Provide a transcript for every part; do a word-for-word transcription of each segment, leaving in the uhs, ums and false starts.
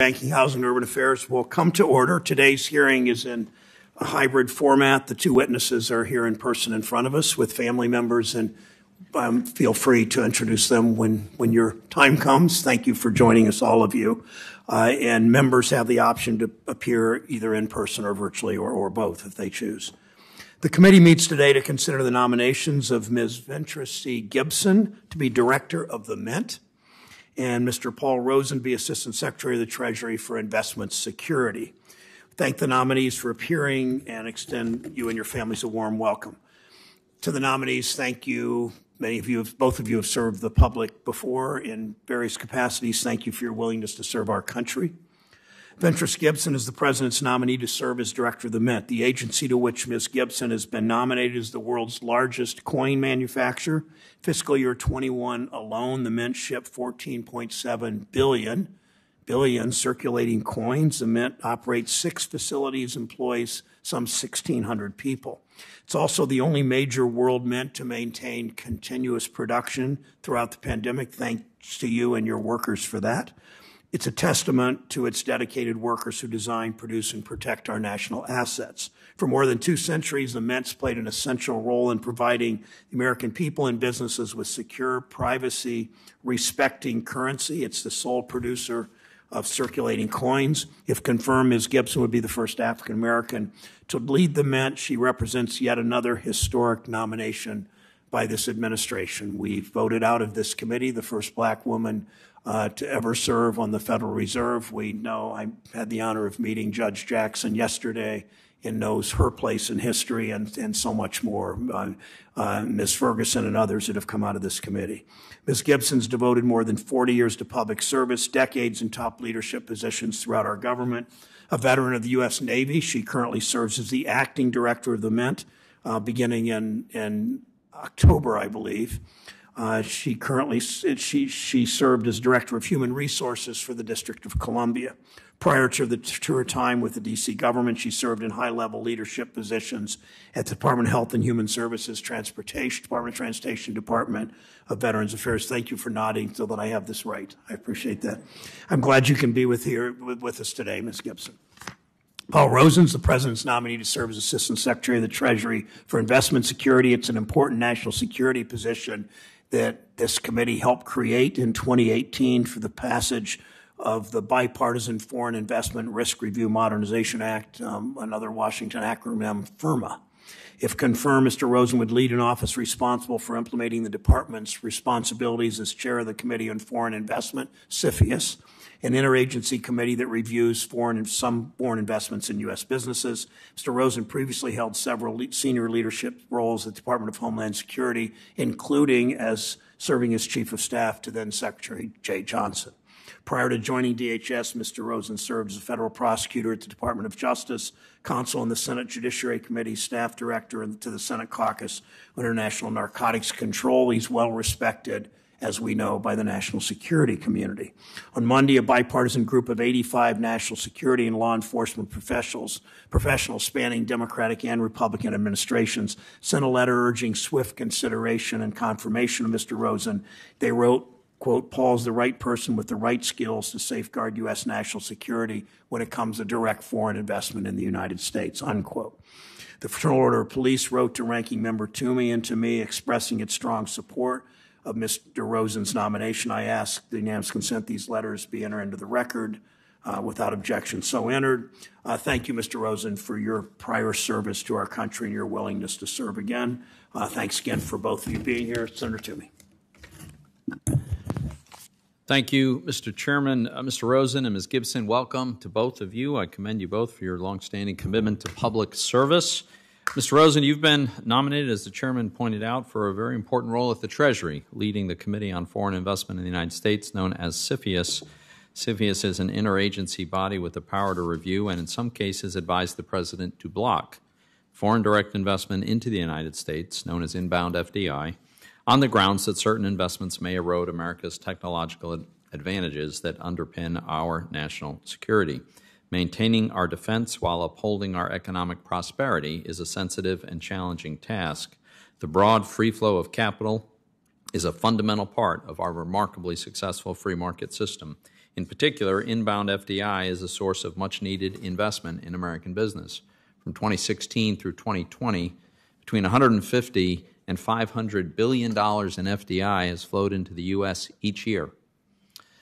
Banking, Housing, and Urban Affairs will come to order. Today's hearing is in a hybrid format. The two witnesses are here in person in front of us with family members, and um, feel free to introduce them when, when your time comes. Thank you for joining us, all of you. Uh, and members have the option to appear either in person or virtually, or, or both if they choose. The committee meets today to consider the nominations of Miz Ventris C. Gibson to be Director of the Mint, and Mister Paul Rosen be Assistant Secretary of the Treasury for Investment Security. Thank the nominees for appearing and extend you and your families a warm welcome. To the nominees, thank you. Many of you, have, both of you have served the public before in various capacities. Thank you for your willingness to serve our country. Ventris Gibson is the President's nominee to serve as Director of the Mint. The agency to which Miz Gibson has been nominated is the world's largest coin manufacturer. Fiscal year twenty-one alone, the Mint shipped fourteen point seven billion, billion circulating coins. The Mint operates six facilities, employs some sixteen hundred people. It's also the only major world mint to maintain continuous production throughout the pandemic. Thanks to you and your workers for that. It's a testament to its dedicated workers who design, produce, and protect our national assets. For more than two centuries, the Mint's played an essential role in providing the American people and businesses with secure, privacy-respecting currency. It's the sole producer of circulating coins. If confirmed, Miz Gibson would be the first African American to lead the Mint. She represents yet another historic nomination by this administration. We voted out of this committee the first black woman Uh, to ever serve on the Federal Reserve. We know, I had the honor of meeting Judge Jackson yesterday and knows her place in history and, and so much more. Uh, uh, Miz Ferguson and others that have come out of this committee. Miz Gibson's devoted more than forty years to public service, decades in top leadership positions throughout our government. A veteran of the U S Navy, she currently serves as the acting director of the Mint, uh, beginning in, in October, I believe. Uh, she currently she she served as Director of Human Resources for the District of Columbia. Prior to, the, to her time with the D C government, she served in high-level leadership positions at the Department of Health and Human Services, Transportation Department, Transportation Department of Veterans Affairs. Thank you for nodding so that I have this right. I appreciate that. I'm glad you can be with here with, with us today, Miz Gibson. Paul Rosen's the President's nominee to serve as Assistant Secretary of the Treasury for Investment Security. It's an important national security position that this committee helped create in twenty eighteen for the passage of the Bipartisan Foreign Investment Risk Review Modernization Act, um, another Washington acronym, FIRRMA. If confirmed, Mister Rosen would lead an office responsible for implementing the department's responsibilities as chair of the Committee on Foreign Investment, C F I U S, an interagency committee that reviews foreign and some foreign investments in U S businesses. Mister Rosen previously held several le senior leadership roles at the Department of Homeland Security, including as serving as Chief of Staff to then Secretary Jay Johnson. Prior to joining D H S, Mister Rosen served as a federal prosecutor at the Department of Justice, counsel in the Senate Judiciary Committee, staff director to the Senate Caucus on International Narcotics Control. He's well respected, as we know, by the national security community. On Monday, a bipartisan group of eighty-five national security and law enforcement professionals, professionals spanning Democratic and Republican administrations, sent a letter urging swift consideration and confirmation of Mister Rosen. They wrote, quote, "Paul's the right person with the right skills to safeguard U S national security when it comes to direct foreign investment in the United States," unquote. The Fraternal Order of Police wrote to Ranking Member Toomey and to me expressing its strong support of Mister Rosen's nomination. I ask the unanimous consent these letters be entered into the record uh, without objection. So entered. Uh, thank you, Mister Rosen, for your prior service to our country and your willingness to serve again. Uh, thanks again for both of you being here. Senator Toomey. Thank you, Mister Chairman. Uh, Mister Rosen and Miz Gibson, welcome to both of you. I commend you both for your longstanding commitment to public service. Mister Rosen, you've been nominated, as the Chairman pointed out, for a very important role at the Treasury, leading the Committee on Foreign Investment in the United States, known as C F I U S. C F I U S is an interagency body with the power to review and, in some cases, advise the President to block foreign direct investment into the United States, known as inbound F D I, on the grounds that certain investments may erode America's technological advantages that underpin our national security. Maintaining our defense while upholding our economic prosperity is a sensitive and challenging task. The broad free flow of capital is a fundamental part of our remarkably successful free market system. In particular, inbound F D I is a source of much-needed investment in American business. From twenty sixteen through twenty twenty, between one hundred fifty and five hundred billion dollars in F D I has flowed into the U S each year.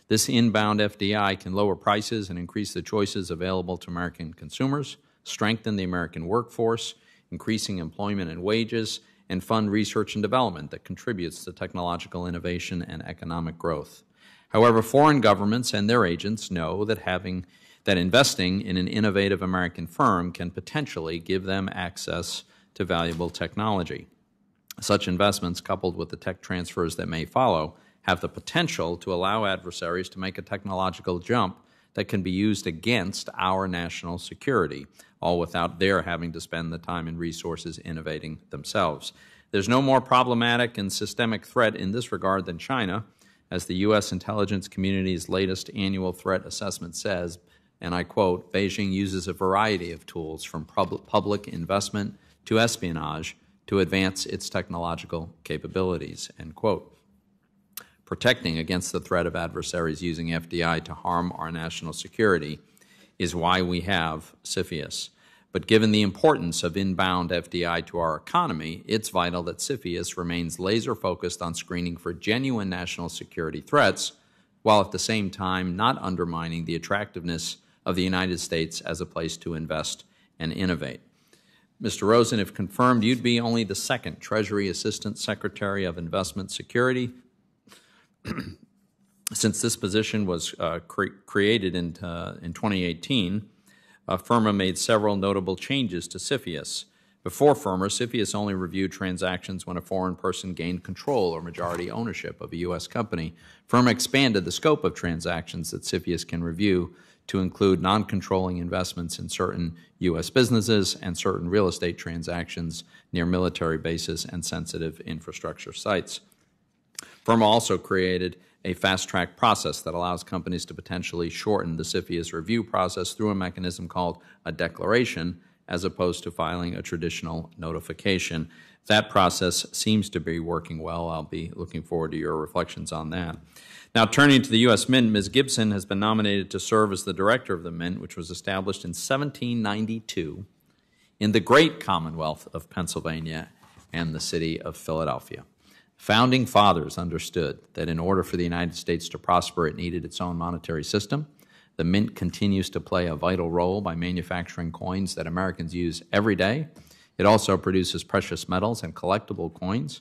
This inbound F D I can lower prices and increase the choices available to American consumers, strengthen the American workforce, increasing employment and wages, and fund research and development that contributes to technological innovation and economic growth. However, foreign governments and their agents know that having that investing in an innovative American firm can potentially give them access to valuable technology. Such investments, coupled with the tech transfers that may follow, have the potential to allow adversaries to make a technological jump that can be used against our national security, all without their having to spend the time and resources innovating themselves. There's no more problematic and systemic threat in this regard than China, as the U S intelligence community's latest annual threat assessment says, and I quote, "Beijing uses a variety of tools from public investment to espionage to advance its technological capabilities," end quote. Protecting against the threat of adversaries using F D I to harm our national security is why we have CFIUS. But given the importance of inbound F D I to our economy, it's vital that CFIUS remains laser-focused on screening for genuine national security threats, while at the same time not undermining the attractiveness of the United States as a place to invest and innovate. Mister Rosen, if confirmed, you'd be only the second Treasury Assistant Secretary of Investment Security since this position was uh, cre created in, uh, in twenty eighteen, uh, FIRRMA made several notable changes to CFIUS. Before FIRRMA, CFIUS only reviewed transactions when a foreign person gained control or majority ownership of a U S company. FIRRMA expanded the scope of transactions that CFIUS can review to include non-controlling investments in certain U S businesses and certain real estate transactions near military bases and sensitive infrastructure sites. FIRRMA also created a fast-track process that allows companies to potentially shorten the CFIUS review process through a mechanism called a declaration, as opposed to filing a traditional notification. That process seems to be working well. I'll be looking forward to your reflections on that. Now, turning to the U S Mint, Miz Gibson has been nominated to serve as the director of the Mint, which was established in seventeen ninety-two in the great Commonwealth of Pennsylvania and the city of Philadelphia. Founding fathers understood that in order for the United States to prosper, it needed its own monetary system. The Mint continues to play a vital role by manufacturing coins that Americans use every day. It also produces precious metals and collectible coins.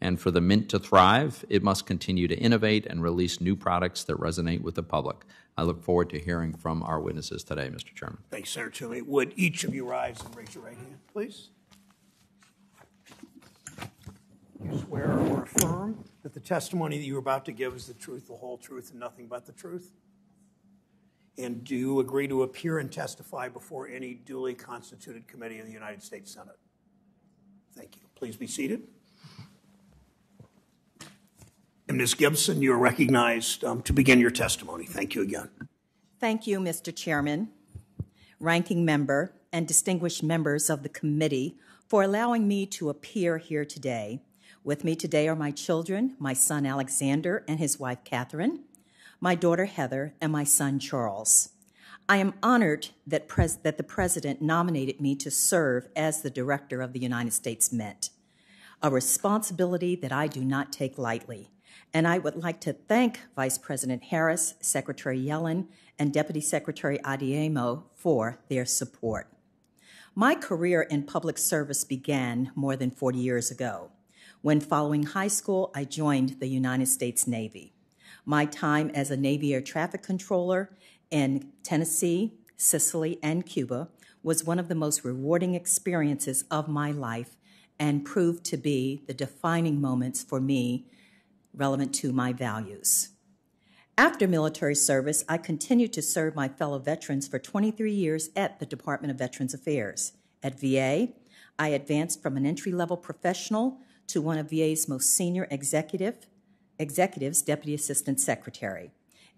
And for the Mint to thrive, it must continue to innovate and release new products that resonate with the public. I look forward to hearing from our witnesses today, Mister Chairman. Thanks, Senator Toomey. Would each of you rise and raise your right hand, please? You swear or affirm that the testimony that you are about to give is the truth, the whole truth, and nothing but the truth? And do you agree to appear and testify before any duly constituted committee of the United States Senate? Thank you. Please be seated. And Miz Gibson, you are recognized um, to begin your testimony. Thank you again. Thank you, Mister Chairman, Ranking Member, and distinguished members of the committee for allowing me to appear here today. With me today are my children, my son Alexander and his wife Catherine, my daughter Heather, and my son Charles. I am honored that, pres that the President nominated me to serve as the Director of the United States Mint, a responsibility that I do not take lightly. And I would like to thank Vice President Harris, Secretary Yellen, and Deputy Secretary Adiemo for their support. My career in public service began more than forty years ago, when following high school, I joined the United States Navy. My time as a Navy air traffic controller in Tennessee, Sicily, and Cuba was one of the most rewarding experiences of my life and proved to be the defining moments for me relevant to my values. After military service, I continued to serve my fellow veterans for twenty-three years at the Department of Veterans Affairs. At V A, I advanced from an entry-level professional to one of V A's most senior executive, executives, Deputy Assistant Secretary.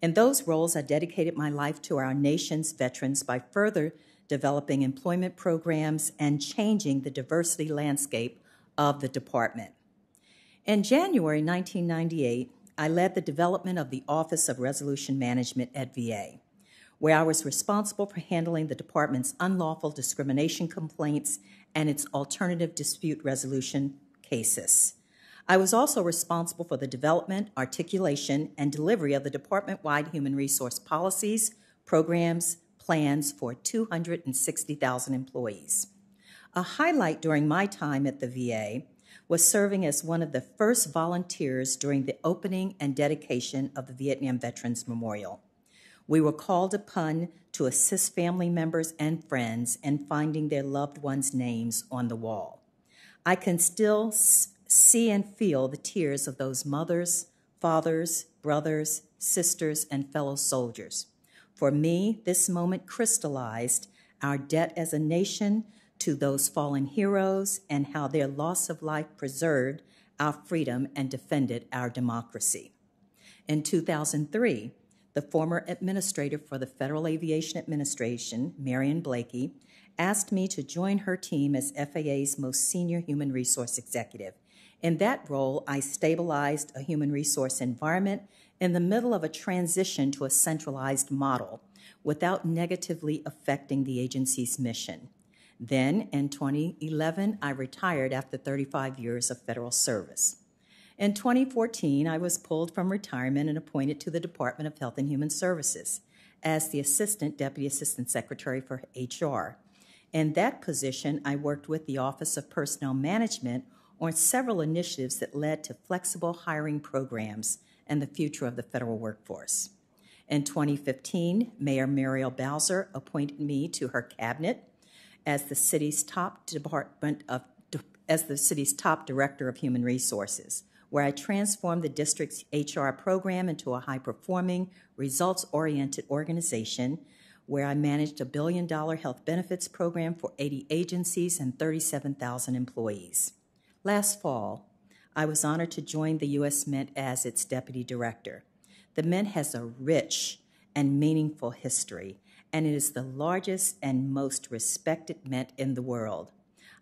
In those roles, I dedicated my life to our nation's veterans by further developing employment programs and changing the diversity landscape of the department. In January nineteen ninety-eight, I led the development of the Office of Resolution Management at V A, where I was responsible for handling the department's unlawful discrimination complaints and its alternative dispute resolution cases. I was also responsible for the development, articulation, and delivery of the department-wide human resource policies, programs, plans for two hundred sixty thousand employees. A highlight during my time at the V A was serving as one of the first volunteers during the opening and dedication of the Vietnam Veterans Memorial. We were called upon to assist family members and friends in finding their loved ones' names on the wall. I can still see and feel the tears of those mothers, fathers, brothers, sisters, and fellow soldiers. For me, this moment crystallized our debt as a nation to those fallen heroes and how their loss of life preserved our freedom and defended our democracy. In two thousand three, the former administrator for the Federal Aviation Administration, Marion Blakey, asked me to join her team as F A A's most senior human resource executive. In that role, I stabilized a human resource environment in the middle of a transition to a centralized model without negatively affecting the agency's mission. Then, in twenty eleven, I retired after thirty-five years of federal service. In twenty fourteen, I was pulled from retirement and appointed to the Department of Health and Human Services as the Assistant Deputy Assistant Secretary for H R. In that position, I worked with the Office of Personnel Management on several initiatives that led to flexible hiring programs and the future of the federal workforce. In twenty fifteen, Mayor Muriel Bowser appointed me to her cabinet as the city's top department of as the city's top director of human resources, where I transformed the district's H R program into a high-performing, results-oriented organization where I managed a billion dollar health benefits program for eighty agencies and thirty-seven thousand employees. Last fall, I was honored to join the U S Mint as its deputy director. The Mint has a rich and meaningful history, and it is the largest and most respected Mint in the world.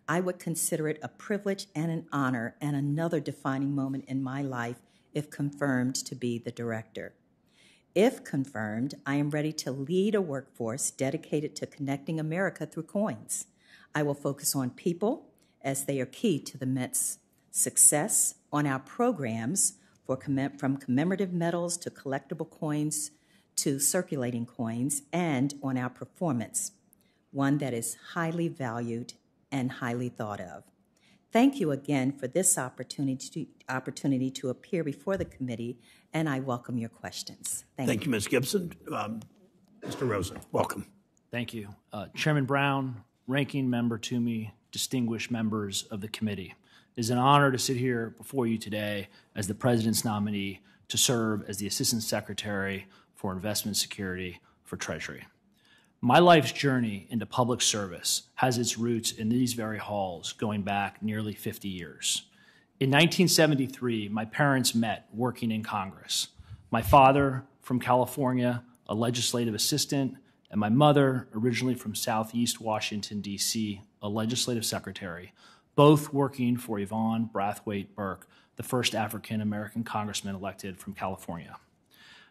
I would consider it a privilege and an honor and another defining moment in my life if confirmed to be the director. If confirmed, I am ready to lead a workforce dedicated to connecting America through coins. I will focus on people as they are key to the Mint's success, on our programs for commem- from commemorative medals to collectible coins to circulating coins, and on our performance, one that is highly valued and highly thought of. Thank you again for this opportunity to, opportunity to appear before the committee, and I welcome your questions. Thank, Thank you. you, Miz Gibson. Um, Mister Rosen, welcome. Thank you. Uh, Chairman Brown, Ranking Member Toomey, distinguished members of the committee. It is an honor to sit here before you today as the President's nominee to serve as the Assistant Secretary for Investment Security for Treasury. My life's journey into public service has its roots in these very halls going back nearly fifty years. In nineteen seventy-three, my parents met working in Congress. My father, from California, a legislative assistant, and my mother, originally from Southeast Washington, D C, a legislative secretary, both working for Yvonne Brathwaite Burke, the first African-American congressman elected from California.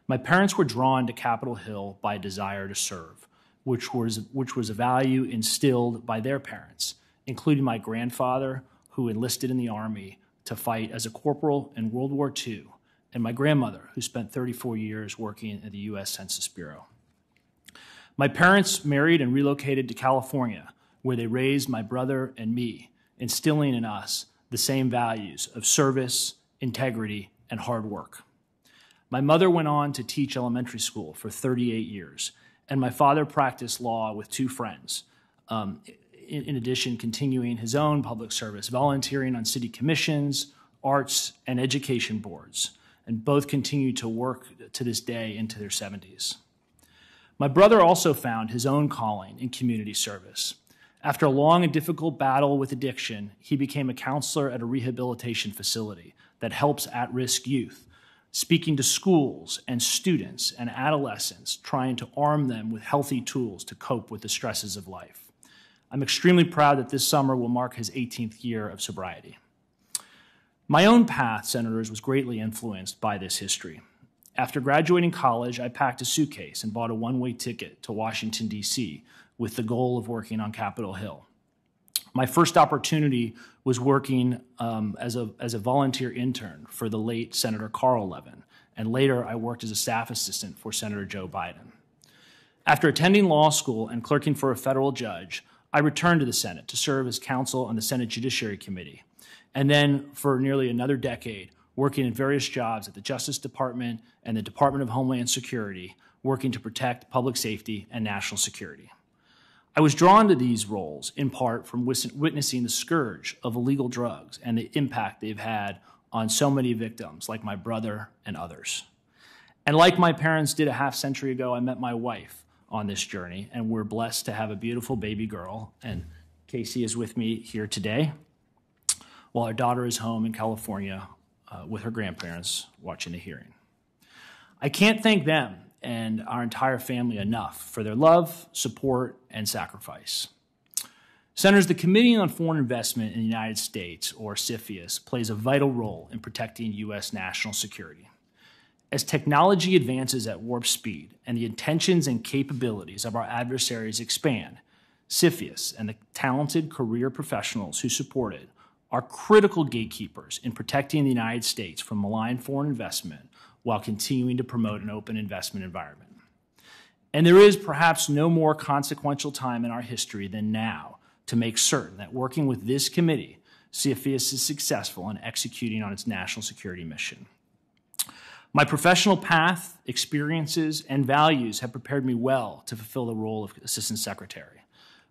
My parents were drawn to Capitol Hill by a desire to serve, which was, which was a value instilled by their parents, including my grandfather, who enlisted in the Army to fight as a corporal in World War Two, and my grandmother, who spent thirty-four years working at the U S Census Bureau. My parents married and relocated to California, where they raised my brother and me, instilling in us the same values of service, integrity, and hard work. My mother went on to teach elementary school for thirty-eight years, and my father practiced law with two friends, um, in, in addition continuing his own public service, volunteering on city commissions, arts, and education boards, and both continue to work to this day into their seventies. My brother also found his own calling in community service. After a long and difficult battle with addiction, he became a counselor at a rehabilitation facility that helps at-risk youth, speaking to schools and students and adolescents, trying to arm them with healthy tools to cope with the stresses of life. I'm extremely proud that this summer will mark his eighteenth year of sobriety. My own path, senators, was greatly influenced by this history. After graduating college, I packed a suitcase and bought a one-way ticket to Washington, D C, with the goal of working on Capitol Hill. My first opportunity was working um, as, a, as a volunteer intern for the late Senator Carl Levin, and later I worked as a staff assistant for Senator Joe Biden. After attending law school and clerking for a federal judge, I returned to the Senate to serve as counsel on the Senate Judiciary Committee, and then for nearly another decade, working in various jobs at the Justice Department and the Department of Homeland Security, working to protect public safety and national security. I was drawn to these roles in part from witnessing the scourge of illegal drugs and the impact they've had on so many victims, like my brother and others. And like my parents did a half century ago, I met my wife on this journey, and we're blessed to have a beautiful baby girl, and Casey is with me here today, while our daughter is home in California Uh, with her grandparents watching the hearing. I can't thank them and our entire family enough for their love, support, and sacrifice. Senators, the Committee on Foreign Investment in the United States, or CFIUS, plays a vital role in protecting U S national security. As technology advances at warp speed and the intentions and capabilities of our adversaries expand, CFIUS and the talented career professionals who support it are critical gatekeepers in protecting the United States from malign foreign investment while continuing to promote an open investment environment. And there is perhaps no more consequential time in our history than now to make certain that working with this committee, CFIUS is successful in executing on its national security mission. My professional path, experiences, and values have prepared me well to fulfill the role of Assistant Secretary.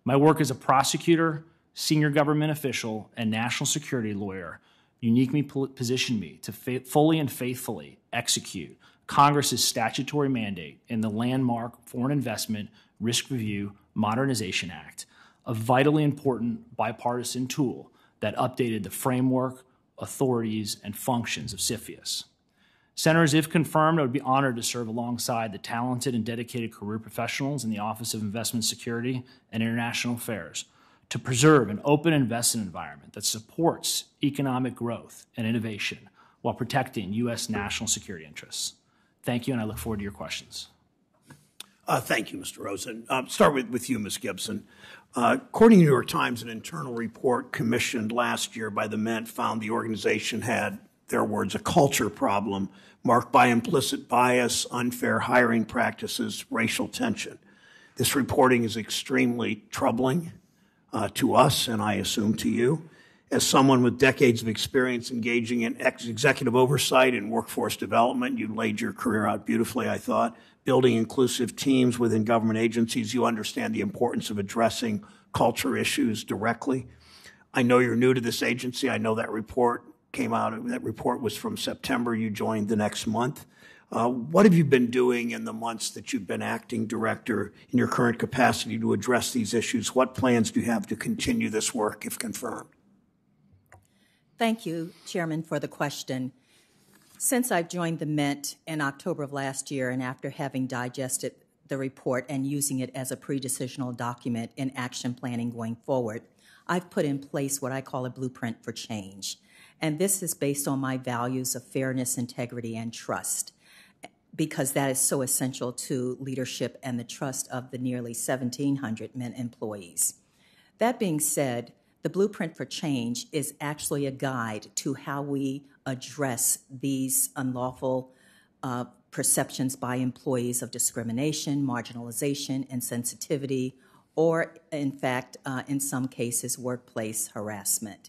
My work as a prosecutor, senior government official, and national security lawyer uniquely positioned me to fully and faithfully execute Congress's statutory mandate in the landmark Foreign Investment Risk Review Modernization Act, a vitally important bipartisan tool that updated the framework, authorities, and functions of CFIUS. Senators, if confirmed, I would be honored to serve alongside the talented and dedicated career professionals in the Office of Investment Security and International Affairs to preserve an open investment environment that supports economic growth and innovation while protecting U S national security interests. Thank you, and I look forward to your questions. Uh, thank you, Mister Rosen. Uh, start with, with you, Miz Gibson. Uh, according to the New York Times, an internal report commissioned last year by the Mint found the organization had, their words, a culture problem marked by implicit bias, unfair hiring practices, racial tension. This reporting is extremely troubling Uh, to us, and I assume to you, as someone with decades of experience engaging in ex executive oversight and workforce development. You laid your career out beautifully, I thought. Building inclusive teams within government agencies, you understand the importance of addressing culture issues directly. I know you're new to this agency. I know that report came out, that report was from September. You joined the next month. Uh, what have you been doing in the months that you've been acting director in your current capacity to address these issues? What plans do you have to continue this work if confirmed? Thank you, Chairman, for the question. Since I've joined the Mint in October of last year, and after having digested the report and using it as a pre-decisional document in action planning going forward, I've put in place what I call a blueprint for change. And this is based on my values of fairness, integrity, and trust, because that is so essential to leadership and the trust of the nearly seventeen hundred Mint employees. That being said, the Blueprint for Change is actually a guide to how we address these unlawful uh, perceptions by employees of discrimination, marginalization, insensitivity, or in fact, uh, in some cases, workplace harassment.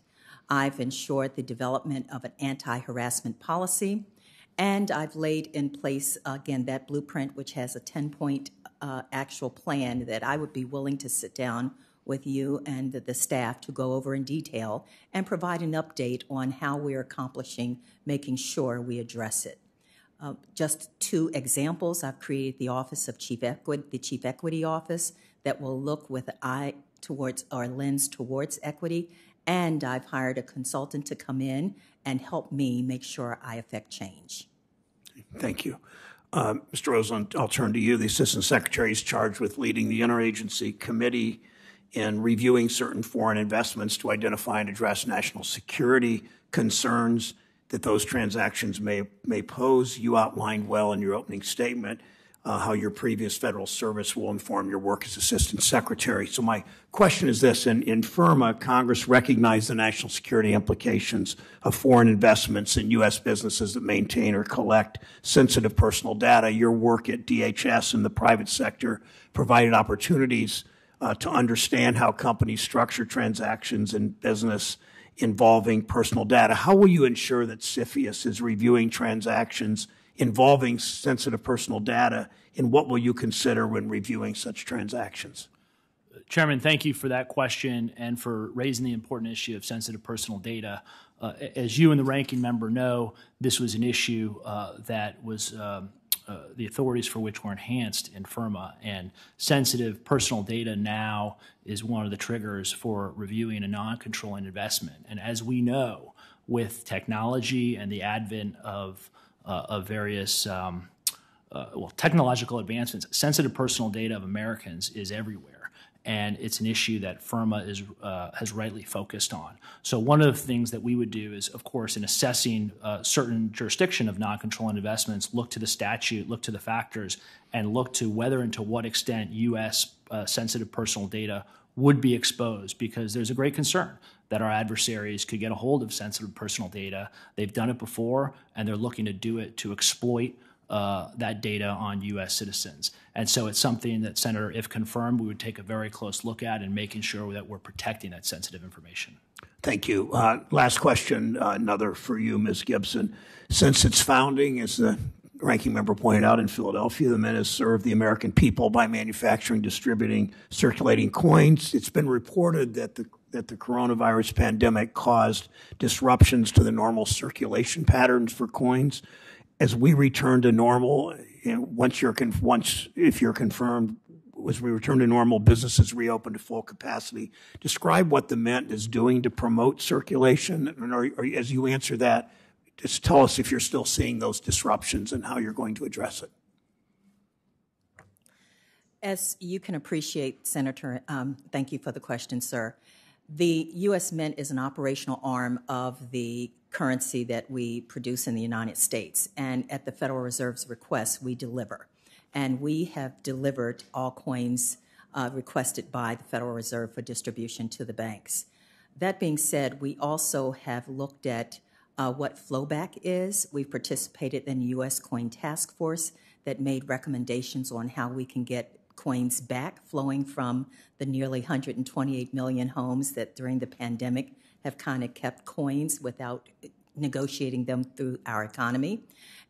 I've ensured the development of an anti-harassment policy, and I've laid in place, again, that blueprint, which has a ten-point uh, actual plan that I would be willing to sit down with you and the staff to go over in detail and provide an update on how we're accomplishing, making sure we address it. Uh, just two examples. I've created the Office of Chief Equity, the Chief Equity Office, that will look with an eye towards or lens towards equity, and I've hired a consultant to come in and help me make sure I affect change. Thank you. Uh, Mister Rosen, I'll turn to you. The Assistant Secretary is charged with leading the Interagency Committee in reviewing certain foreign investments to identify and address national security concerns that those transactions may, may pose. You outlined well in your opening statement uh, how your previous federal service will inform your work as Assistant Secretary. So my question is this. In, in FIRRMA, Congress recognized the national security implications of foreign investments in U S businesses that maintain or collect sensitive personal data. Your work at D H S in the private sector provided opportunities uh, to understand how companies structure transactions in business involving personal data. How will you ensure that CFIUS is reviewing transactions involving sensitive personal data, and what will you consider when reviewing such transactions? Chairman, thank you for that question and for raising the important issue of sensitive personal data. Uh, as you and the ranking member know, this was an issue uh, that was um, uh, the authorities for which were enhanced in FIRRMA, and sensitive personal data now is one of the triggers for reviewing a non-controlling investment. And as we know, with technology and the advent of, uh, of various um, uh, well, technological advancements, sensitive personal data of Americans is everywhere. And it's an issue that FIRRMA is, uh, has rightly focused on. So one of the things that we would do is, of course, in assessing uh, certain jurisdiction of non-controlling investments, look to the statute, look to the factors, and look to whether and to what extent U S uh, sensitive personal data would be exposed, because there's a great concern that our adversaries could get a hold of sensitive personal data. They've done it before, and they're looking to do it to exploit Uh, that data on U S citizens. And so it's something that, Senator, if confirmed, we would take a very close look at in making sure that we're protecting that sensitive information. Thank you. Uh, last question, uh, another for you, Miz Gibson. Since its founding, as the ranking member pointed out, in Philadelphia, the Mint has served the American people by manufacturing, distributing, circulating coins. It's been reported that the that the coronavirus pandemic caused disruptions to the normal circulation patterns for coins. As we return to normal, once you're once if you're confirmed, as we return to normal, businesses reopen to full capacity. Describe what the Mint is doing to promote circulation, and or, or as you answer that, just tell us if you're still seeing those disruptions and how you're going to address it. As you can appreciate, Senator, um, thank you for the question, sir. The U S Mint is an operational arm of the currency that we produce in the United States, and at the Federal Reserve's request, we deliver. And we have delivered all coins uh, requested by the Federal Reserve for distribution to the banks. That being said, we also have looked at uh, what flowback is. We've participated in the U S Coin Task Force that made recommendations on how we can get coins back flowing from the nearly one hundred twenty-eight million homes that during the pandemic have kind of kept coins without negotiating them through our economy.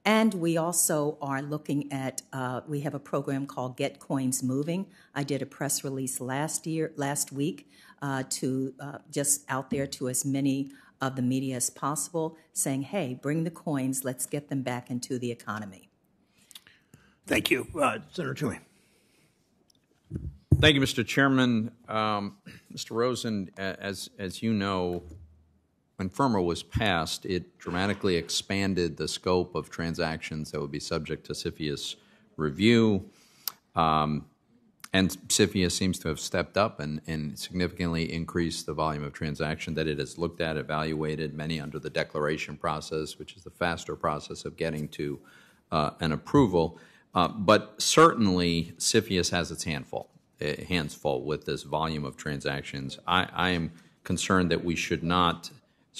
And we also are looking at, uh, we have a program called Get Coins Moving. I did a press release last year, last week uh, to uh, just out there to as many of the media as possible saying, hey, bring the coins, let's get them back into the economy. Thank you. Uh, Senator Toomey. Thank you, Mister Chairman. Um, Mister Rosen, as, as you know, when FIRRMA was passed, it dramatically expanded the scope of transactions that would be subject to CFIUS review. Um, and CFIUS seems to have stepped up and, and significantly increased the volume of transaction that it has looked at, evaluated, many under the declaration process, which is the faster process of getting to uh, an approval. Uh, but certainly, CFIUS has its handful. hands full with this volume of transactions. I, I am concerned that we should not,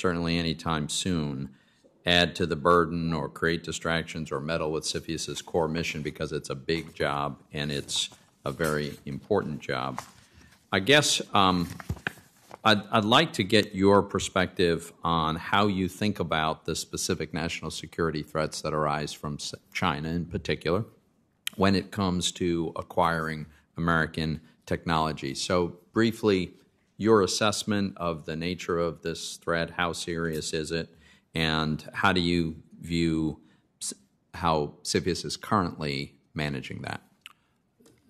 certainly anytime soon, add to the burden or create distractions or meddle with CFIUS's core mission, because it's a big job and it's a very important job. I guess um, I'd, I'd like to get your perspective on how you think about the specific national security threats that arise from China in particular when it comes to acquiring American technology. So briefly, your assessment of the nature of this threat, how serious is it, and how do you view how CFIUS is currently managing that?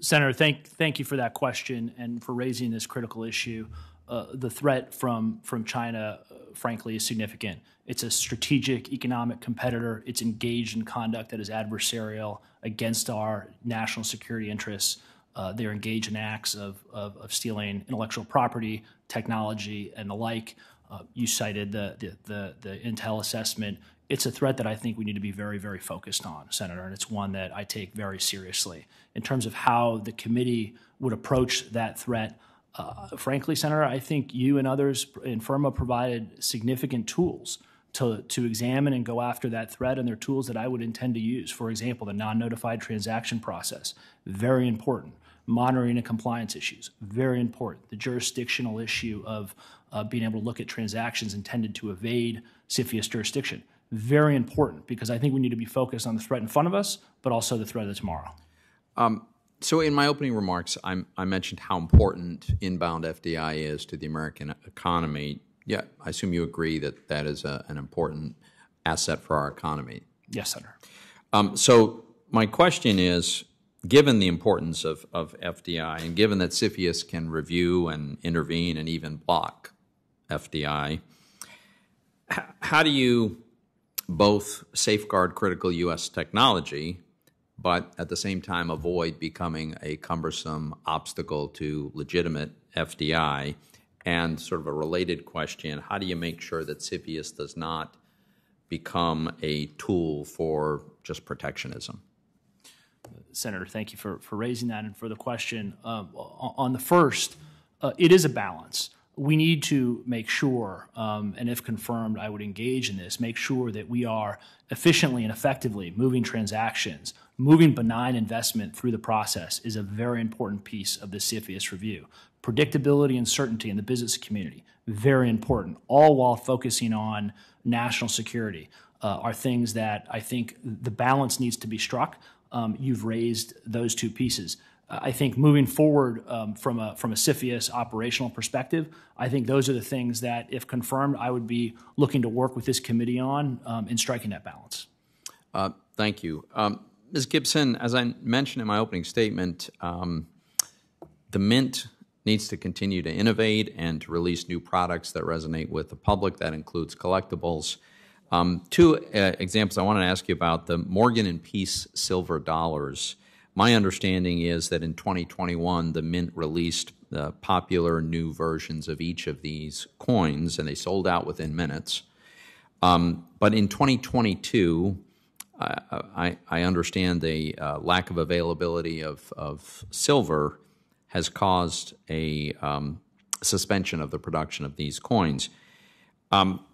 Senator, thank, thank you for that question and for raising this critical issue. Uh, the threat from, from China, uh, frankly, is significant. It's a strategic economic competitor. It's engaged in conduct that is adversarial against our national security interests. Uh, they're engaged in acts of, of, of stealing intellectual property, technology, and the like. Uh, you cited the, the, the, the Intel assessment. it's a threat that I think we need to be very, very focused on, Senator, and it's one that I take very seriously. In terms of how the committee would approach that threat, uh, frankly, Senator, I think you and others in FIRRMA provided significant tools to, to examine and go after that threat, and they're tools that I would intend to use. For example, the non-notified transaction process, very important. Monitoring and compliance issues, very important. The jurisdictional issue of uh, being able to look at transactions intended to evade CFIUS jurisdiction, very important, because I think we need to be focused on the threat in front of us, but also the threat of tomorrow. Um, so in my opening remarks, I'm, I mentioned how important inbound F D I is to the American economy. Yeah, I assume you agree that that is a, an important asset for our economy. Yes, Senator. Um, so my question is, given the importance of, of F D I, and given that CFIUS can review and intervene and even block F D I, how do you both safeguard critical U S technology, but at the same time avoid becoming a cumbersome obstacle to legitimate F D I? And sort of a related question, how do you make sure that CFIUS does not become a tool for just protectionism? Senator, thank you for, for raising that and for the question. Um, on the first, uh, it is a balance. We need to make sure, um, and if confirmed, I would engage in this, make sure that we are efficiently and effectively moving transactions. Moving benign investment through the process is a very important piece of the CFIUS review. Predictability and certainty in the business community, very important, all while focusing on national security, uh, are things that I think the balance needs to be struck. Um, you've raised those two pieces. Uh, I think moving forward um, from a from a CFIUS operational perspective, I think those are the things that, if confirmed, I would be looking to work with this committee on um, in striking that balance. Uh, thank you. Um, Miz Gibson, as I mentioned in my opening statement, um, the Mint needs to continue to innovate and to release new products that resonate with the public. That includes collectibles. Um, two uh, examples I wanted to ask you about, the Morgan and Peace silver dollars. My understanding is that in twenty twenty-one, the Mint released uh, popular new versions of each of these coins, and they sold out within minutes. Um, but in twenty twenty-two, I, I, I understand the uh, lack of availability of, of silver has caused a um, suspension of the production of these coins. Um,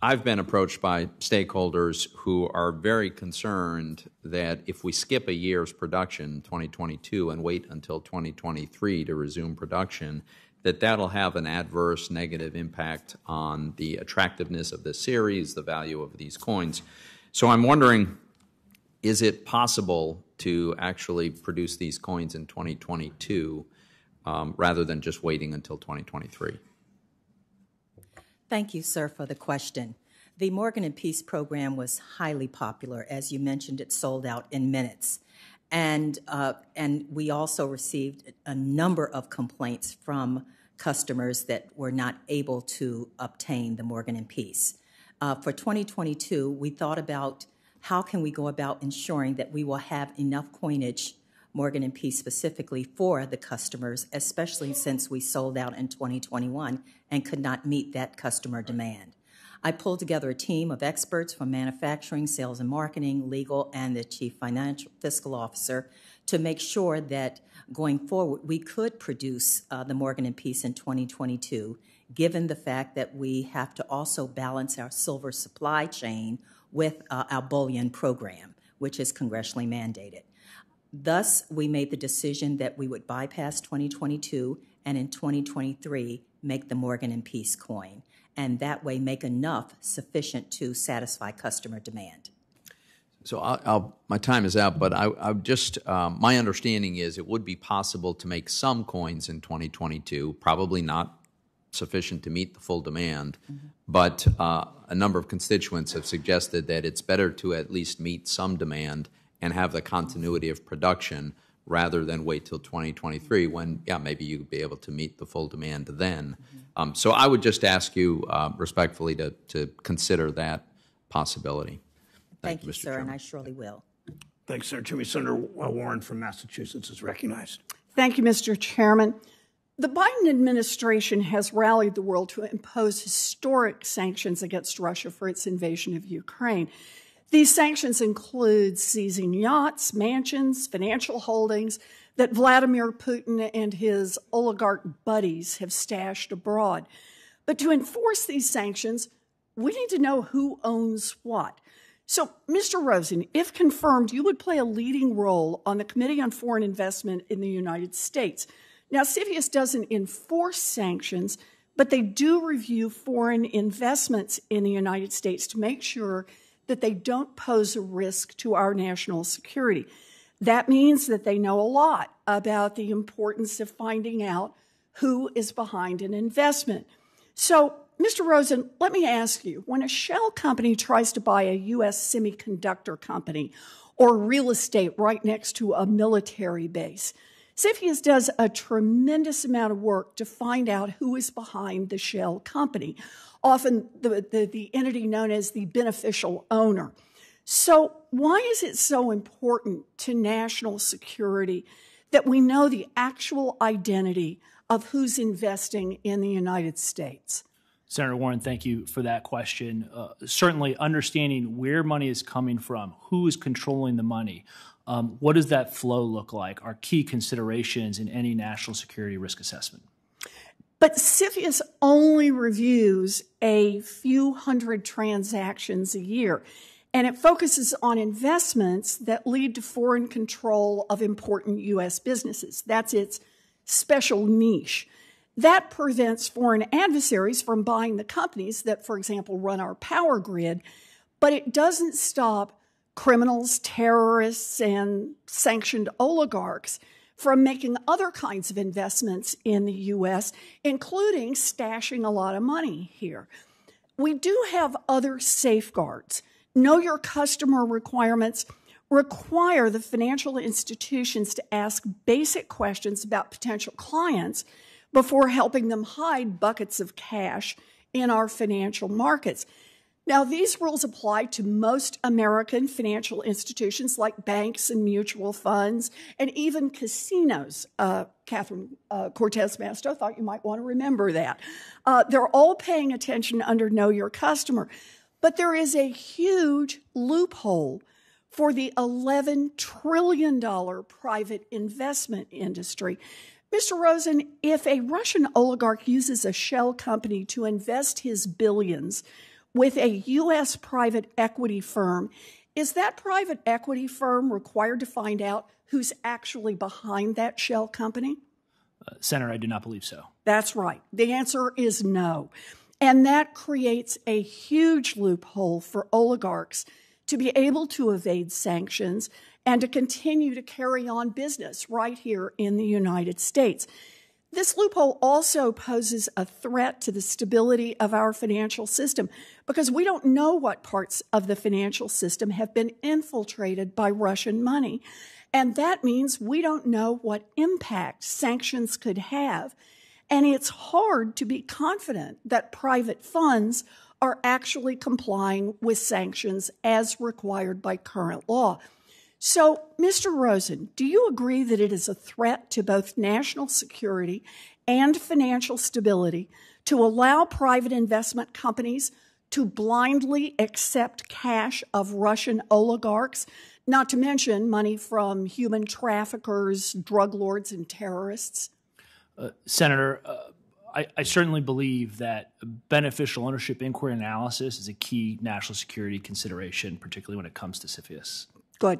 I've been approached by stakeholders who are very concerned that if we skip a year's production, twenty twenty-two, and wait until twenty twenty-three to resume production, that that'll have an adverse negative impact on the attractiveness of the series, the value of these coins. So I'm wondering, is it possible to actually produce these coins in twenty twenty-two um, rather than just waiting until twenty twenty-three? Thank you, sir, for the question. The Morgan and Peace program was highly popular. As you mentioned, it sold out in minutes. And, uh, and we also received a number of complaints from customers that were not able to obtain the Morgan and Peace. Uh, for twenty twenty-two, we thought about how can we go about ensuring that we will have enough coinage, Morgan and Peace specifically, for the customers, especially since we sold out in twenty twenty-one and could not meet that customer demand. I pulled together a team of experts from manufacturing, sales and marketing, legal, and the chief financial fiscal officer to make sure that going forward we could produce uh, the Morgan and Peace in twenty twenty-two, given the fact that we have to also balance our silver supply chain with uh, our bullion program, which is congressionally mandated. Thus, we made the decision that we would bypass twenty twenty-two and in twenty twenty-three make the Morgan and Peace coin, and that way make enough sufficient to satisfy customer demand. So I'll, I'll, my time is out, but I, I just um, my understanding is it would be possible to make some coins in twenty twenty-two, probably not sufficient to meet the full demand, mm-hmm. but uh, a number of constituents have suggested that it's better to at least meet some demand and have the continuity of production rather than wait till twenty twenty-three when, yeah, maybe you'd be able to meet the full demand then. Mm-hmm. um, so I would just ask you uh, respectfully to, to consider that possibility. Thank, Thank you, Mister sir, Chairman. And I surely will. Thanks, Senator Toomey. Senator Warren from Massachusetts is recognized. Thank you, Mister Chairman. The Biden administration has rallied the world to impose historic sanctions against Russia for its invasion of Ukraine. These sanctions include seizing yachts, mansions, financial holdings that Vladimir Putin and his oligarch buddies have stashed abroad. But to enforce these sanctions, we need to know who owns what. So, Mister Rosen, if confirmed, you would play a leading role on the Committee on Foreign Investment in the United States. Now, CFIUS doesn't enforce sanctions, but they do review foreign investments in the United States to make sure that they don't pose a risk to our national security. That means that they know a lot about the importance of finding out who is behind an investment. So, Mister Rosen, let me ask you, when a shell company tries to buy a U S semiconductor company or real estate right next to a military base, CFIUS does a tremendous amount of work to find out who is behind the shell company, often the, the, the entity known as the beneficial owner. So why is it so important to national security that we know the actual identity of who's investing in the United States? Senator Warren, thank you for that question. Uh, certainly understanding where money is coming from, who is controlling the money, um, what does that flow look like are key considerations in any national security risk assessment. But CFIUS only reviews a few hundred transactions a year, and it focuses on investments that lead to foreign control of important U S businesses. That's its special niche. That prevents foreign adversaries from buying the companies that, for example, run our power grid, but it doesn't stop criminals, terrorists, and sanctioned oligarchs from making other kinds of investments in the U S, including stashing a lot of money here. We do have other safeguards. Know your customer requirements require the financial institutions to ask basic questions about potential clients before helping them hide buckets of cash in our financial markets. Now, these rules apply to most American financial institutions like banks and mutual funds and even casinos. Uh, Catherine uh, Cortez Masto thought you might want to remember that. Uh, they're all paying attention under Know Your Customer. But there is a huge loophole for the eleven trillion dollars private investment industry. Mister Rosen, if a Russian oligarch uses a shell company to invest his billions with a U S private equity firm, is that private equity firm required to find out who's actually behind that shell company? Uh, Senator, I do not believe so. That's right. The answer is no. And that creates a huge loophole for oligarchs to be able to evade sanctions and to continue to carry on business right here in the United States. This loophole also poses a threat to the stability of our financial system because we don't know what parts of the financial system have been infiltrated by Russian money. And that means we don't know what impact sanctions could have. And it's hard to be confident that private funds are actually complying with sanctions as required by current law. So, Mister Rosen, do you agree that it is a threat to both national security and financial stability to allow private investment companies to blindly accept cash of Russian oligarchs, not to mention money from human traffickers, drug lords, and terrorists? Uh, Senator, uh, I, I certainly believe that beneficial ownership inquiry analysis is a key national security consideration, particularly when it comes to CFIUS. Good.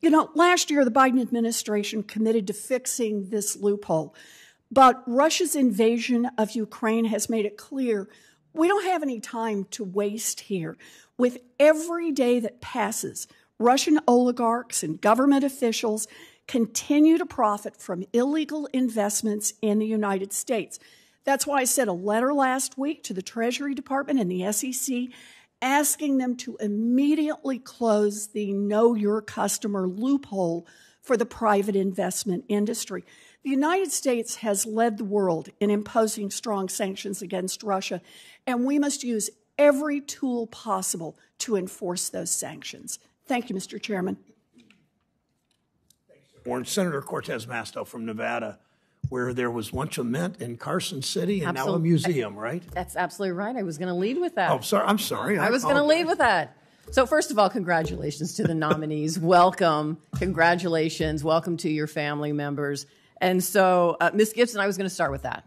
You know, last year, the Biden administration committed to fixing this loophole. But Russia's invasion of Ukraine has made it clear we don't have any time to waste here. With every day that passes, Russian oligarchs and government officials continue to profit from illegal investments in the United States. That's why I sent a letter last week to the Treasury Department and the S E C asking them to immediately close the Know Your Customer loophole for the private investment industry. The United States has led the world in imposing strong sanctions against Russia, and we must use every tool possible to enforce those sanctions. Thank you, Mister Chairman. Thank you, Senator Warren. Senator Cortez Masto from Nevada where there was once a mint in Carson City and Absolute, now a museum, right? That's absolutely right. I was going to lead with that. Oh, sorry. I'm sorry. I, I was going to lead with that. So first of all, congratulations to the nominees. Welcome. Congratulations. Welcome to your family members. And so, uh, Miz Gibson, I was going to start with that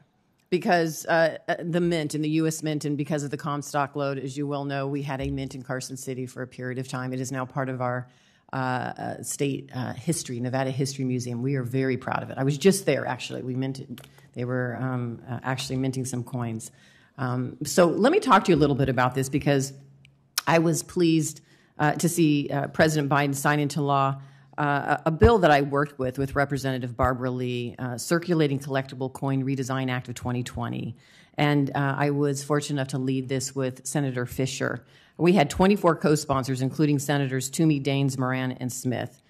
because uh, the mint and the U S Mint, and because of the Comstock load, as you well know, we had a mint in Carson City for a period of time. It is now part of our Uh, state uh, history, Nevada History Museum. We are very proud of it. I was just there, actually. We minted, they were um, uh, actually minting some coins. Um, so let me talk to you a little bit about this, because I was pleased uh, to see uh, President Biden sign into law uh, a bill that I worked with, with Representative Barbara Lee, uh, Circulating Collectible Coin Redesign Act of twenty twenty. And uh, I was fortunate enough to lead this with Senator Fisher. We had twenty-four co-sponsors, including Senators Toomey, Daines, Moran, and Smith.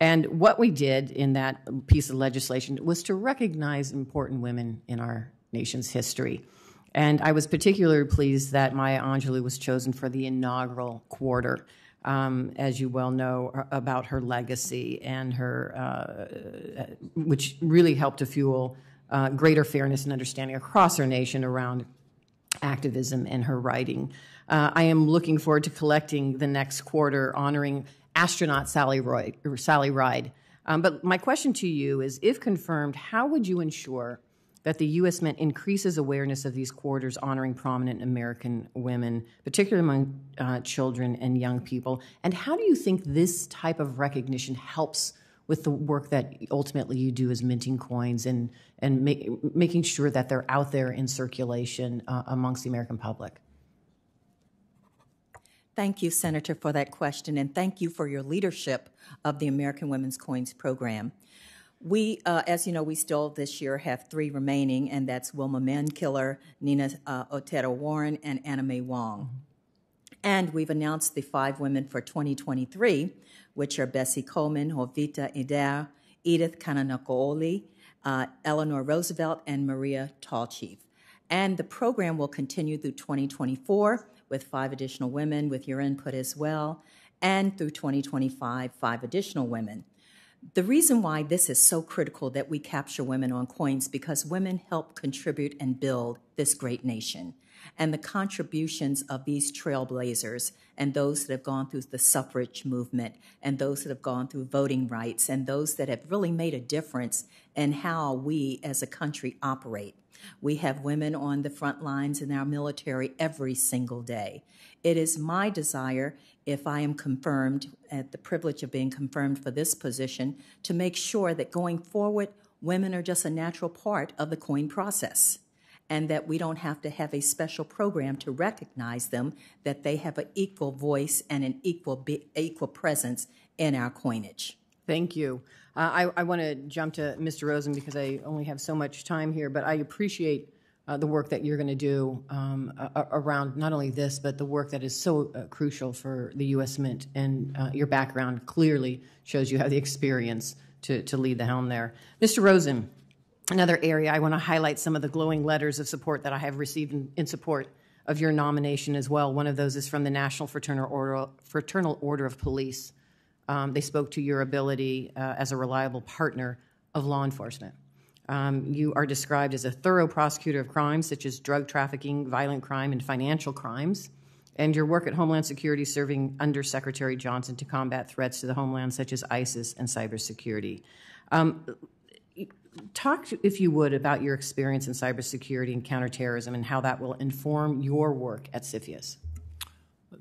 And what we did in that piece of legislation was to recognize important women in our nation's history. And I was particularly pleased that Maya Angelou was chosen for the inaugural quarter, um, as you well know, about her legacy and her, uh, which really helped to fuel uh, greater fairness and understanding across our nation around activism and her writing. Uh, I am looking forward to collecting the next quarter honoring astronaut Sally Ride. Sally Ride. Um, but my question to you is, if confirmed, how would you ensure that the U S Mint increases awareness of these quarters honoring prominent American women, particularly among uh, children and young people? And how do you think this type of recognition helps with the work that ultimately you do as minting coins and, and make, making sure that they're out there in circulation uh, amongst the American public? Thank you, Senator, for that question, and thank you for your leadership of the American Women's Coins Program. We, uh, as you know, we still this year have three remaining, and that's Wilma Mankiller, Nina uh, Otero Warren, and Anna Mae Wong. And we've announced the five women for twenty twenty-three, which are Bessie Coleman, Jovita Idar, Edith Kananakooli, uh, Eleanor Roosevelt, and Maria Tallchief. And the program will continue through twenty twenty-four with five additional women, with your input as well, and through twenty twenty-five, five additional women. The reason why this is so critical that we capture women on coins, because women help contribute and build this great nation. And the contributions of these trailblazers and those that have gone through the suffrage movement and those that have gone through voting rights and those that have really made a difference in how we as a country operate. We have women on the front lines in our military every single day. It is my desire, if I am confirmed, at the privilege of being confirmed for this position, to make sure that going forward, women are just a natural part of the coin process, and that we don't have to have a special program to recognize them, that they have an equal voice and an equal equal presence in our coinage. Thank you. Uh, I, I want to jump to Mister Rosen because I only have so much time here, but I appreciate uh, the work that you're going to do um, uh, around not only this, but the work that is so uh, crucial for the U S Mint, and uh, your background clearly shows you have the experience to, to lead the helm there. Mister Rosen, another area I want to highlight some of the glowing letters of support that I have received in, in support of your nomination as well. One of those is from the National Fraternal Order, Fraternal Order of Police. Um, they spoke to your ability uh, as a reliable partner of law enforcement. Um, you are described as a thorough prosecutor of crimes such as drug trafficking, violent crime, and financial crimes, and your work at Homeland Security serving under Secretary Johnson to combat threats to the homeland such as ISIS and cybersecurity. Um, Talk, if you would, about your experience in cybersecurity and counterterrorism and how that will inform your work at CFIUS.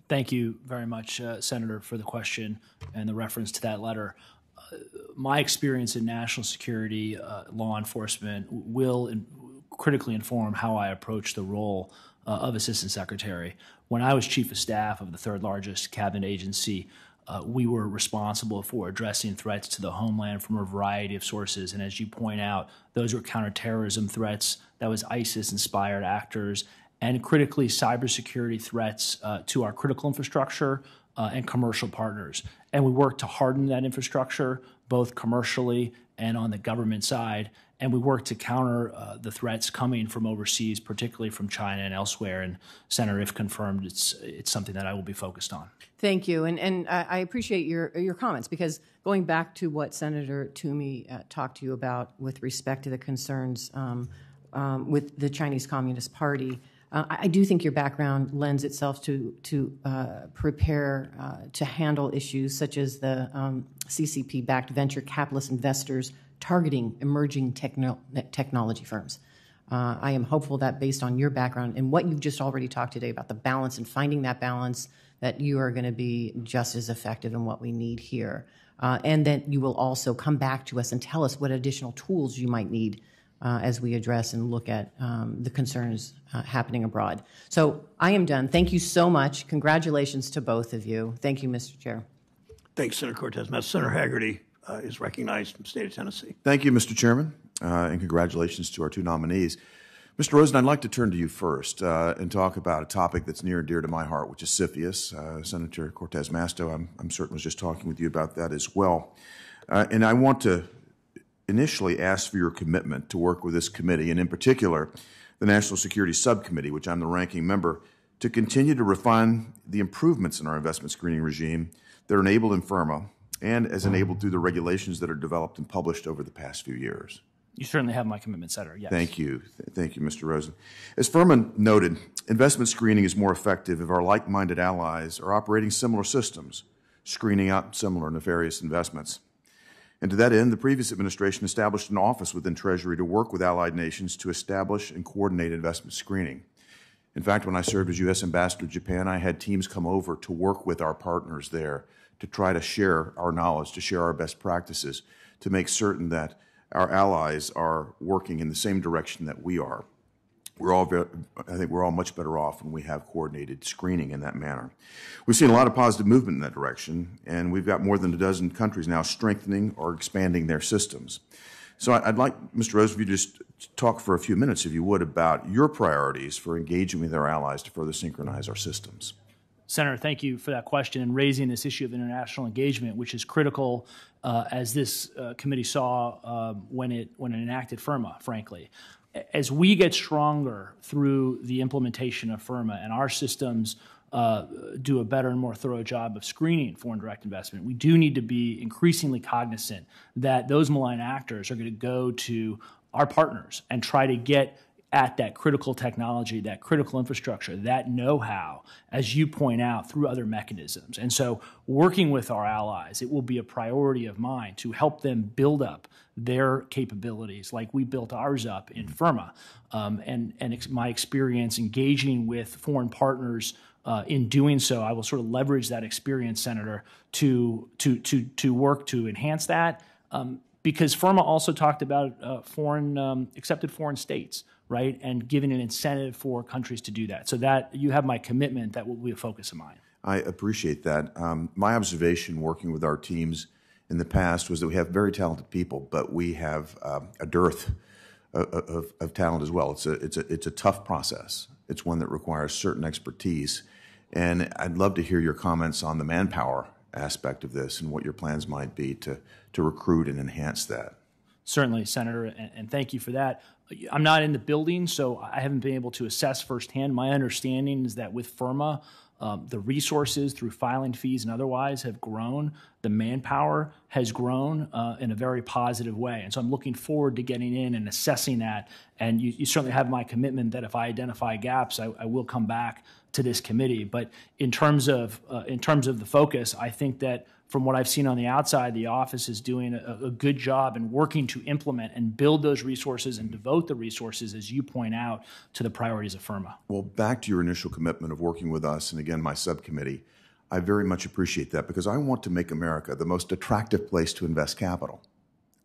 Thank you very much, uh, Senator, for the question and the reference to that letter. Uh, my experience in national security, uh, law enforcement, will in critically inform how I approach the role uh, of Assistant Secretary. When I was Chief of Staff of the third largest cabinet agency, Uh, we were responsible for addressing threats to the homeland from a variety of sources. And as you point out, those were counterterrorism threats. That was ISIS-inspired actors, and critically cybersecurity threats uh, to our critical infrastructure, uh, and commercial partners. And we work to harden that infrastructure, both commercially and on the government side. And we work to counter uh, the threats coming from overseas, particularly from China and elsewhere. And Senator, if confirmed, it's it's something that I will be focused on. Thank you. And and I appreciate your, your comments, because going back to what Senator Toomey uh, talked to you about with respect to the concerns um, um, with the Chinese Communist Party, uh, I do think your background lends itself to, to uh, prepare uh, to handle issues such as the um, C C P-backed venture capitalist investors targeting emerging techno technology firms. Uh, I am hopeful that based on your background and what you've just already talked today about the balance and finding that balance, that you are going to be just as effective in what we need here. Uh, and that you will also come back to us and tell us what additional tools you might need uh, as we address and look at um, the concerns uh, happening abroad. So I am done. Thank you so much. Congratulations to both of you. Thank you, Mister Chair. Thanks, Senator Cortez. Senator Hagerty Uh, is recognized from the state of Tennessee. Thank you, Mister Chairman, uh, and congratulations to our two nominees. Mister Rosen, I'd like to turn to you first uh, and talk about a topic that's near and dear to my heart, which is C F I U S. Uh, Senator Cortez Masto, I'm, I'm certain, was just talking with you about that as well. Uh, and I want to initially ask for your commitment to work with this committee, and in particular, the National Security Subcommittee, which I'm the ranking member, to continue to refine the improvements in our investment screening regime that are enabled in FIRRMA, and as enabled through the regulations that are developed and published over the past few years. You certainly have my commitment, Senator, yes. Thank you. Thank you, Mister Rosen. As Furman noted, investment screening is more effective if our like-minded allies are operating similar systems, screening out similar nefarious investments. And to that end, the previous administration established an office within Treasury to work with allied nations to establish and coordinate investment screening. In fact, when I served as U S Ambassador to Japan, I had teams come over to work with our partners there to try to share our knowledge, to share our best practices, to make certain that our allies are working in the same direction that we are. We're all, I think we're all much better off when we have coordinated screening in that manner. We've seen a lot of positive movement in that direction, and we've got more than a dozen countries now strengthening or expanding their systems. So I'd like, Mister Rose, if you just talk for a few minutes, if you would, about your priorities for engaging with our allies to further synchronize our systems. Senator, thank you for that question and raising this issue of international engagement, which is critical, uh, as this uh, committee saw uh, when it when it enacted FIRRMA, frankly. As we get stronger through the implementation of FIRRMA and our systems uh, do a better and more thorough job of screening foreign direct investment, we do need to be increasingly cognizant that those malign actors are going to go to our partners and try to get at that critical technology, that critical infrastructure, that know-how, as you point out, through other mechanisms. And so working with our allies, it will be a priority of mine to help them build up their capabilities like we built ours up in FIRRMA. Um, and and ex my experience engaging with foreign partners Uh, in doing so, I will sort of leverage that experience, Senator, to, to, to, to work to enhance that. Um, because FIRRMA also talked about uh, foreign, um, accepted foreign states, right, and giving an incentive for countries to do that. So that you have my commitment, that will be a focus of mine. I appreciate that. Um, my observation working with our teams in the past was that we have very talented people, but we have um, a dearth of, of, of talent as well. It's a, it's, a, it's a tough process. It's one that requires certain expertise. And I'd love to hear your comments on the manpower aspect of this and what your plans might be to, to recruit and enhance that. Certainly, Senator, and, and thank you for that. I'm not in the building, so I haven't been able to assess firsthand. My understanding is that with FIRRMA, um, the resources through filing fees and otherwise have grown. The manpower has grown uh, in a very positive way. And so I'm looking forward to getting in and assessing that. And you, you certainly have my commitment that if I identify gaps, I, I will come back to this committee. But in terms of, uh, in terms of the focus, I think that from what I've seen on the outside, the office is doing a, a good job in working to implement and build those resources and devote the resources, as you point out, to the priorities of FIRRMA. Well, back to your initial commitment of working with us, and again, my subcommittee, I very much appreciate that, because I want to make America the most attractive place to invest capital.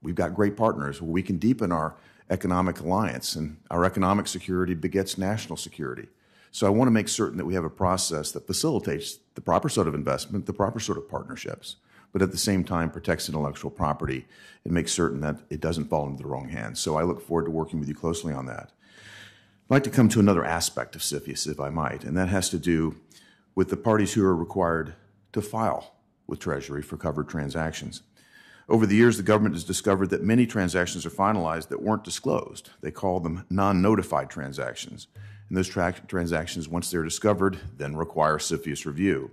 We've got great partners where we can deepen our economic alliance, and our economic security begets national security. So I want to make certain that we have a process that facilitates the proper sort of investment, the proper sort of partnerships, but at the same time protects intellectual property and makes certain that it doesn't fall into the wrong hands. So I look forward to working with you closely on that. I'd like to come to another aspect of C F I U S, if I might, and that has to do with the parties who are required to file with Treasury for covered transactions. Over the years, the government has discovered that many transactions are finalized that weren't disclosed. They call them non-notified transactions. And those tra- transactions, once they're discovered, then require CFIUS review.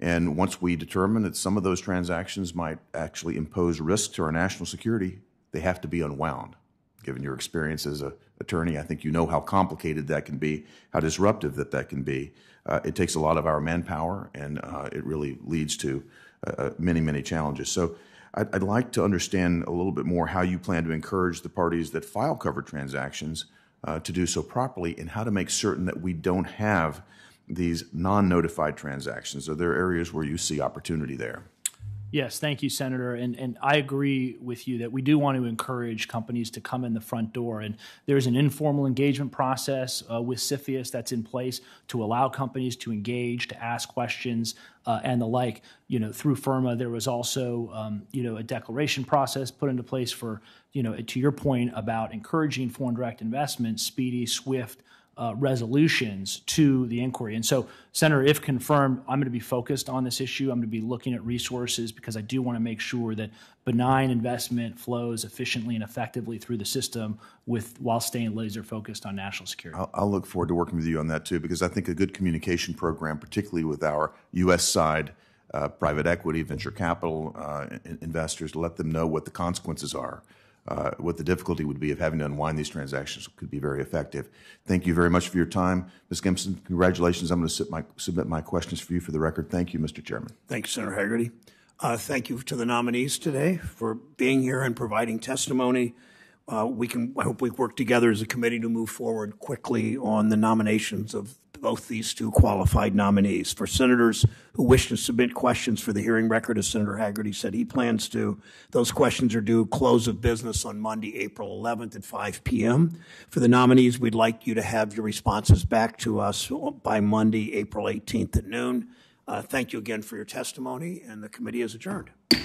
And once we determine that some of those transactions might actually impose risk to our national security, they have to be unwound. Given your experience as an attorney, I think you know how complicated that can be, how disruptive that that can be. Uh, it takes a lot of our manpower, and uh, it really leads to uh, many, many challenges. So I'd, I'd like to understand a little bit more how you plan to encourage the parties that file covered transactions uh, to do so properly, and how to make certain that we don't have these non-notified transactions. Are there areas where you see opportunity there? Yes, thank you, Senator. And, and I agree with you that we do want to encourage companies to come in the front door. And there's an informal engagement process uh, with CFIUS that's in place to allow companies to engage, to ask questions, uh, and the like. You know, through FIRRMA, there was also, um, you know, a declaration process put into place for, you know, to your point about encouraging foreign direct investment, speedy, swift, Uh, resolutions to the inquiry. And so, Senator, if confirmed, I'm going to be focused on this issue. I'm going to be looking at resources, because I do want to make sure that benign investment flows efficiently and effectively through the system with while staying laser focused on national security. I'll, I'll look forward to working with you on that too, because I think a good communication program, particularly with our U S side, uh, private equity, venture capital uh, in- investors, to let them know what the consequences are. Uh, what the difficulty would be of having to unwind these transactions could be very effective. Thank you very much for your time. Miz Gibson, congratulations. I'm going to sit my, submit my questions for you for the record. Thank you, Mister Chairman. Thank you, Senator Hagerty. Uh, thank you to the nominees today for being here and providing testimony. Uh, we can. I hope we work together as a committee to move forward quickly on the nominations of both these two qualified nominees. For senators who wish to submit questions for the hearing record, as Senator Hagerty said he plans to, those questions are due close of business on Monday, April eleventh at five p.m. For the nominees, we'd like you to have your responses back to us by Monday, April eighteenth at noon. Uh, thank you again for your testimony, and the committee is adjourned.